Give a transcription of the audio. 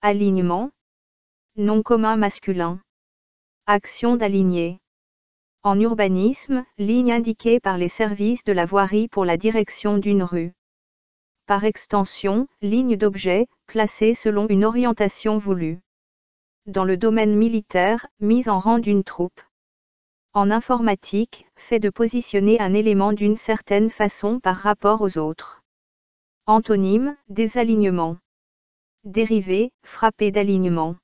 Alignement. Nom commun masculin. Action d'aligner. En urbanisme, ligne indiquée par les services de la voirie pour la direction d'une rue. Par extension, ligne d'objet, placée selon une orientation voulue. Dans le domaine militaire, mise en rang d'une troupe. En informatique, fait de positionner un élément d'une certaine façon par rapport aux autres. Antonyme, désalignement. Dérivé, frappé d'alignement.